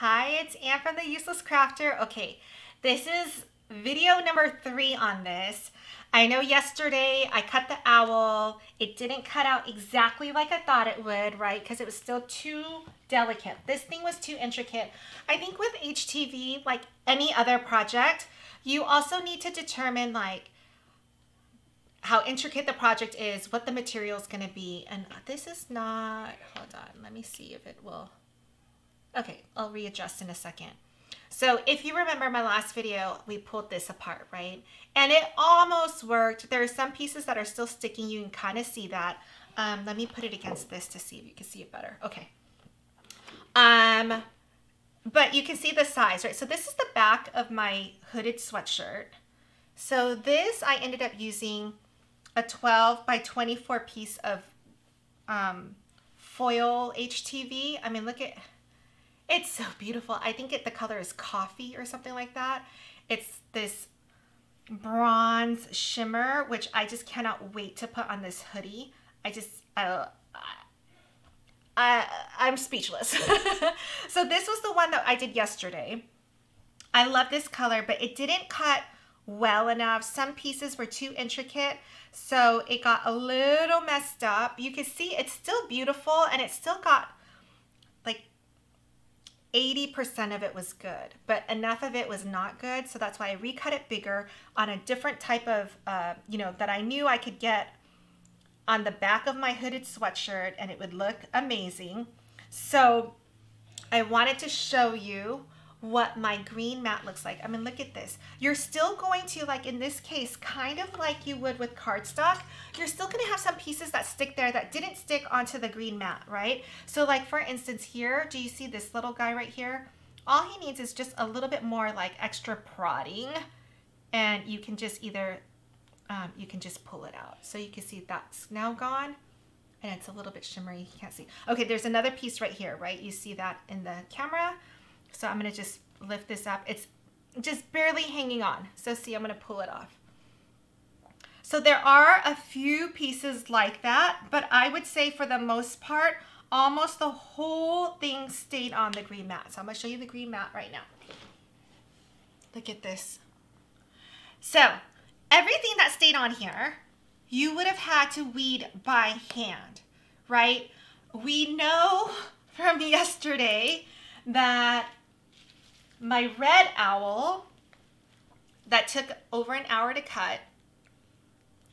Hi, it's Anne from The Useless Crafter. Okay, this is video number 3 on this. I know yesterday I cut the owl. It didn't cut out exactly like I thought it would, right? Because it was still too delicate. This thing was too intricate. I think with HTV, like any other project, you also need to determine like how intricate the project is, what the material is going to be. And this is not, hold on, let me see if it will. Okay, I'll readjust in a second. So if you remember my last video, we pulled this apart, right? And it almost worked. There are some pieces that are still sticking. You can kind of see that. Let me put it against this to see if you can see it better. Okay. But you can see the size, right? So this is the back of my hooded sweatshirt. So this, I ended up using a 12 by 24 piece of foil HTV. I mean, look at... It's so beautiful. I think the color is coffee or something like that. It's this bronze shimmer, which I just cannot wait to put on this hoodie. I'm speechless. So this was the one that I did yesterday. I love this color, but it didn't cut well enough. Some pieces were too intricate, so it got a little messed up. You can see it's still beautiful, and it still got like 80% of it was good, but enough of it was not good. So that's why I recut it bigger on a different type of, that I knew I could get on the back of my hooded sweatshirt and it would look amazing. So I wanted to show you what my green mat looks like. I mean, look at this. You're still going to, like in this case, kind of like you would with cardstock, you're still gonna have some pieces that stick there that didn't stick onto the green mat, right? So like for instance here, do you see this little guy right here? All he needs is just a little bit more like extra prodding, and you can just either, you can just pull it out. So you can see that's now gone and it's a little bit shimmery, you can't see. Okay, there's another piece right here, right? You see that in the camera. So I'm going to just lift this up. It's just barely hanging on. So see, I'm going to pull it off. So there are a few pieces like that, but I would say for the most part, almost the whole thing stayed on the green mat. So I'm going to show you the green mat right now. Look at this. So everything that stayed on here, you would have had to weed by hand, right? We know from yesterday that my red owl that took over an hour to cut,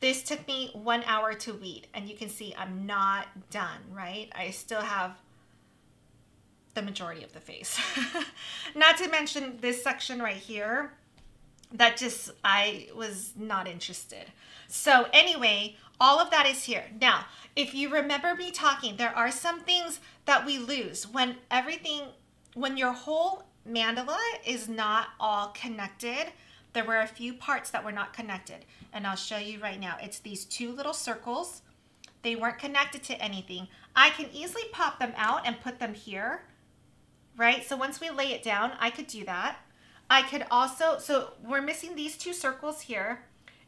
this took me 1 hour to weed, and you can see I'm not done, right? I still have the majority of the face. Not to mention this section right here that just, I was not interested. So anyway, all of that is here. Now, if you remember me talking, there are some things that we lose when everything, when your whole mandala is not all connected. There were a few parts that were not connected, and I'll show you right now. It's these two little circles. They weren't connected to anything. I can easily pop them out and put them here, right? So once we lay it down, I could do that. I could also, so we're missing these two circles here,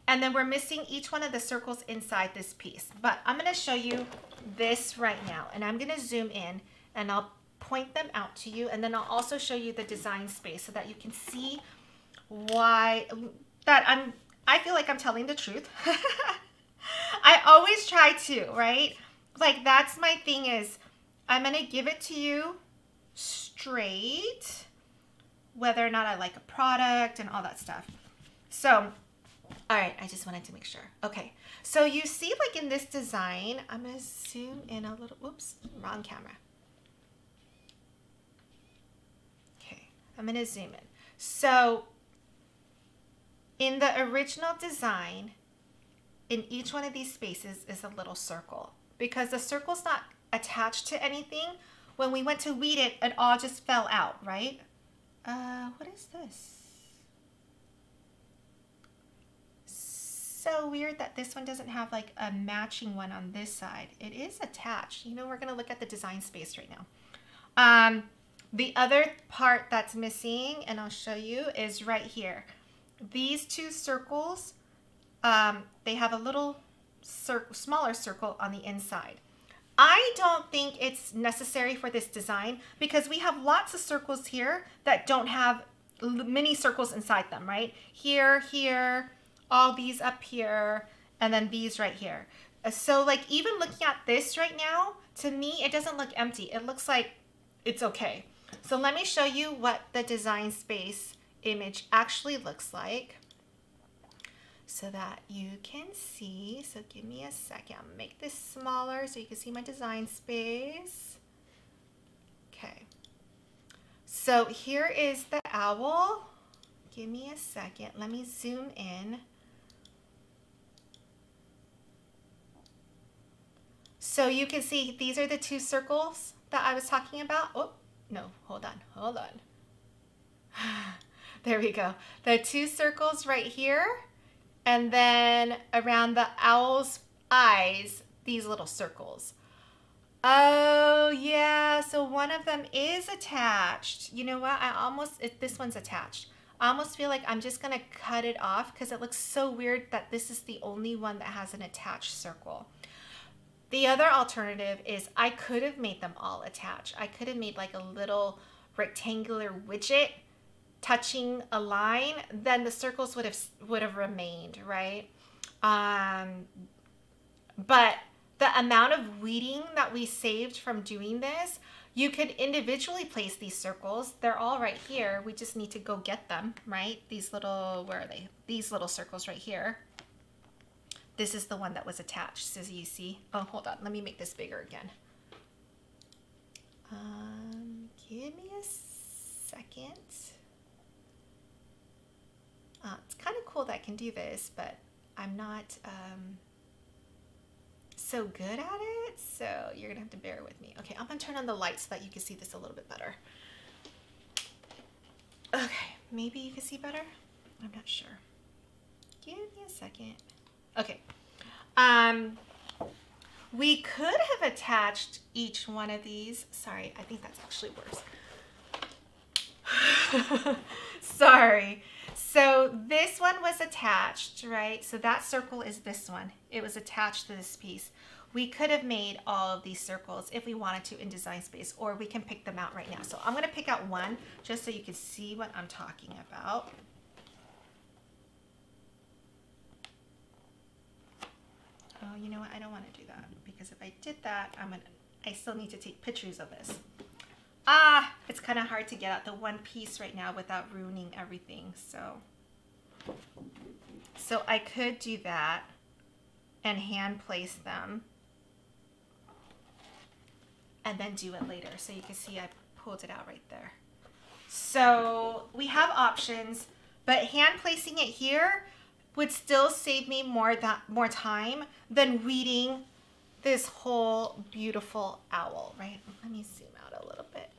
and then we're missing each one of the circles inside this piece. But I'm gonna show you this right now, and I'm gonna zoom in, and I'll point them out to you, and then I'll also show you the design space so that you can see why that I feel like I'm telling the truth. I always try to, right? Like that's my thing, is I'm gonna give it to you straight, whether or not I like a product and all that stuff. So, all right, I just wanted to make sure. Okay, so you see like in this design, I'm gonna zoom in a little, whoops, wrong camera. I'm gonna zoom in. So in the original design, in each one of these spaces is a little circle. Because the circle's not attached to anything, when we went to weed it, it all just fell out, right? What is this? So weird that this one doesn't have like a matching one on this side. It is attached. You know, we're gonna look at the design space right now. The other part that's missing, and I'll show you, is right here. These two circles, they have a little smaller circle on the inside. I don't think it's necessary for this design because we have lots of circles here that don't have many circles inside them, right? Here, here, all these up here, and then these right here. So like even looking at this right now, to me, it doesn't look empty. It looks like it's okay. So let me show you what the Design Space image actually looks like so that you can see. So give me a second. I'll make this smaller so you can see my Design Space. Okay. So here is the owl. Give me a second. Let me zoom in. So you can see these are the two circles that I was talking about. Oh, no, hold on, hold on. There we go. The two circles right here, and then around the owl's eyes, these little circles. Oh yeah, so one of them is attached. You know what, this one's attached. I almost feel like I'm just gonna cut it off because it looks so weird that this is the only one that has an attached circle. The other alternative is I could have made them all attached. I could have made like a little rectangular widget touching a line, then the circles would have remained, right? But the amount of weeding that we saved from doing this, you could individually place these circles. They're all right here. We just need to go get them, right? These little, where are they? These little circles right here. This is the one that was attached, so you see. Oh, hold on, let me make this bigger again. Give me a second. It's kind of cool that I can do this, but I'm not so good at it, so you're gonna have to bear with me. Okay, I'm gonna turn on the light so that you can see this a little bit better. Okay, maybe you can see better? I'm not sure. Give me a second. Okay, we could have attached each one of these. Sorry, I think that's actually worse. Sorry. So this one was attached, right? So that circle is this one. It was attached to this piece. We could have made all of these circles if we wanted to in Design Space, or we can pick them out right now. So I'm gonna pick out one just so you can see what I'm talking about. Oh, you know what? I don't want to do that because if I did that, I still need to take pictures of this. Ah, it's kind of hard to get out the one piece right now without ruining everything. So I could do that and hand place them and then do it later. So you can see I pulled it out right there. So we have options, but hand placing it here would still save me more time than weeding this whole beautiful owl, right? Let me zoom out a little bit.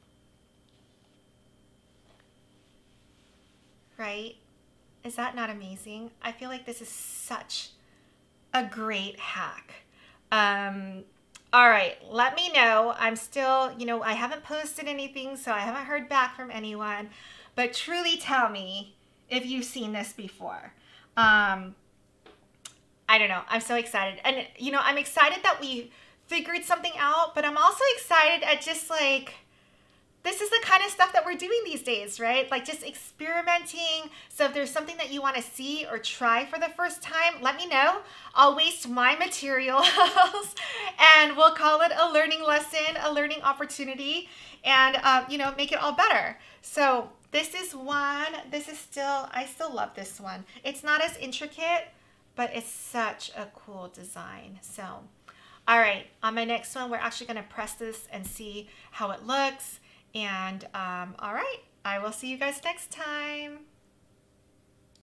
Right? Is that not amazing? I feel like this is such a great hack. All right, let me know. I'm still, you know, I haven't posted anything, so I haven't heard back from anyone, but truly tell me if you've seen this before. I don't know. I'm so excited. And, you know, I'm excited that we figured something out, but I'm also excited at just like, this is the kind of stuff that we're doing these days, right? Like just experimenting. So if there's something that you want to see or try for the first time, let me know. I'll waste my materials and we'll call it a learning lesson, a learning opportunity, and, you know, make it all better. So this is one, I still love this one. It's not as intricate, but it's such a cool design. So, all right, on my next one, we're actually gonna press this and see how it looks. And all right, I will see you guys next time.